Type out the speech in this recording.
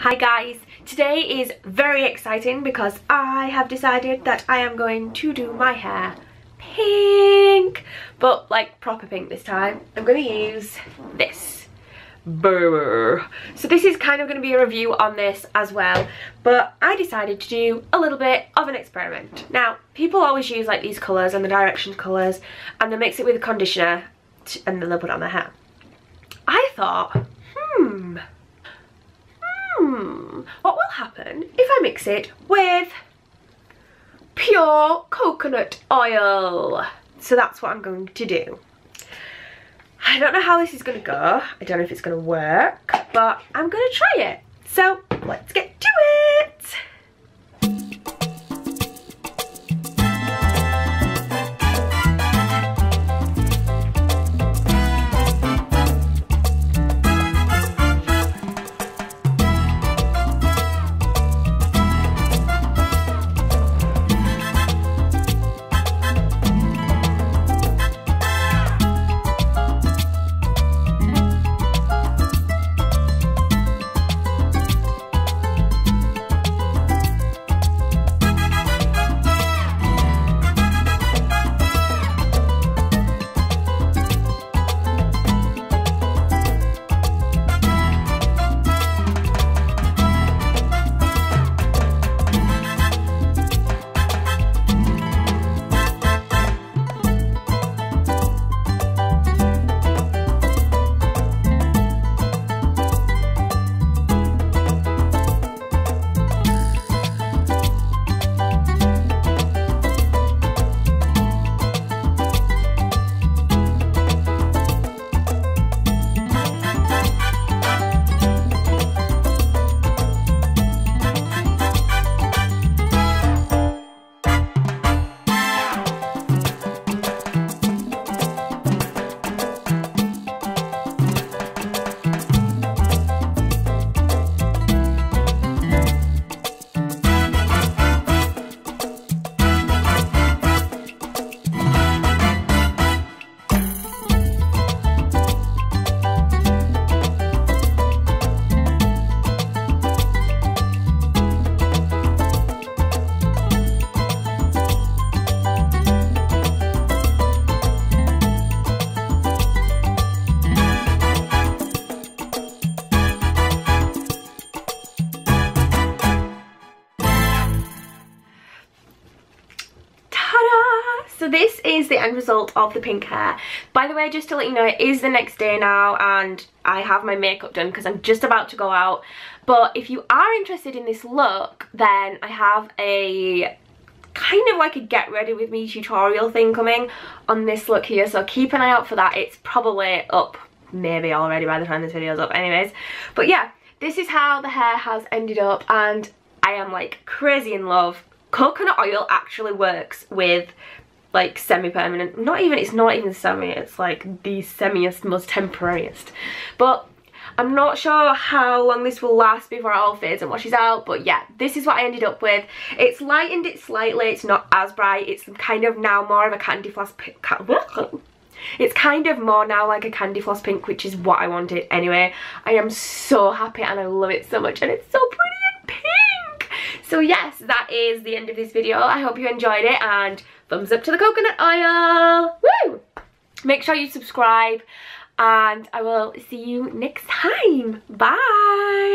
Hi guys, today is very exciting because I have decided that I am going to do my hair pink, but like proper pink this time. I'm going to use this. Brr. So this is kind of going to be a review on this as well, but I decided to do a little bit of an experiment. Now, people always use like these colours and the Directions colours and they mix it with a conditioner and then they'll put it on their hair. I thought, what will happen if I mix it with pure coconut oil? So that's what I'm going to do. I don't know how this is going to go. I don't know if it's going to work, but I'm going to try it. So let's get to it. So this is the end result of the pink hair. By the way, just to let you know, it is the next day now and I have my makeup done because I'm just about to go out. But if you are interested in this look, then I have a kind of like a get ready with me tutorial thing coming on this look here. So keep an eye out for that. It's probably up maybe already by the time this video's up anyways. But yeah, this is how the hair has ended up and I am like crazy in love. Coconut oil actually works with like semi-permanent, it's not even semi, it's like the semiest, most temporariest. But I'm not sure how long this will last before it all fades and washes out, but yeah, this is what I ended up with. It's lightened it slightly, it's not as bright, it's kind of now more of a candy floss pink. It's kind of more now like a candy floss pink, which is what I wanted anyway. I am so happy and I love it so much and it's so pretty and pink. So yes, that is the end of this video. I hope you enjoyed it and thumbs up to the coconut oil! Woo! Make sure you subscribe and I will see you next time. Bye!